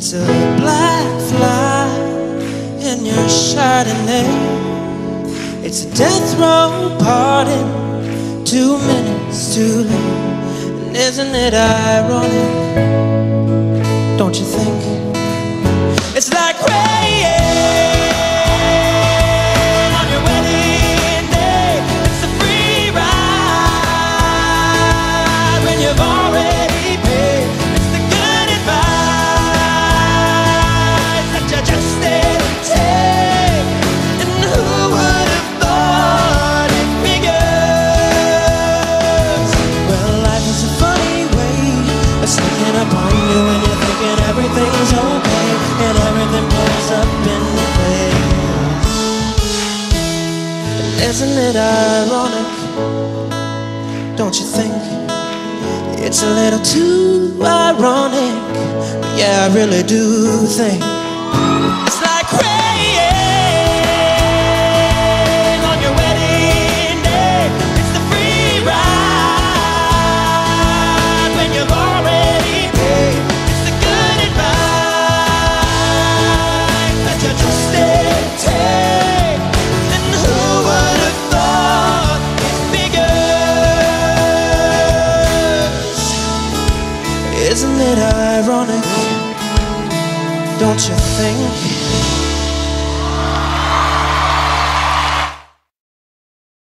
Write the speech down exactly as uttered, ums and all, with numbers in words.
It's a black fly in your Chardonnay. It's a death row pardon, two minutes too late. And isn't it ironic, don't you think? It's like rain on your wedding day. It's a free ride when you've already paid. It's the good advice that you just didn't take. And who would have thought it figures? Well, life is a funny way of sneaking up on you when you're thinking everything's okay. And everything blows up in the face. And isn't it ironic, don't you think? It's a little too ironic, but yeah, I really do think. It's like rain on your wedding day. It's the free ride when you've already paid. It's the good advice that you just didn't take. And who would have thought it figures? Isn't it ironic, don't you think?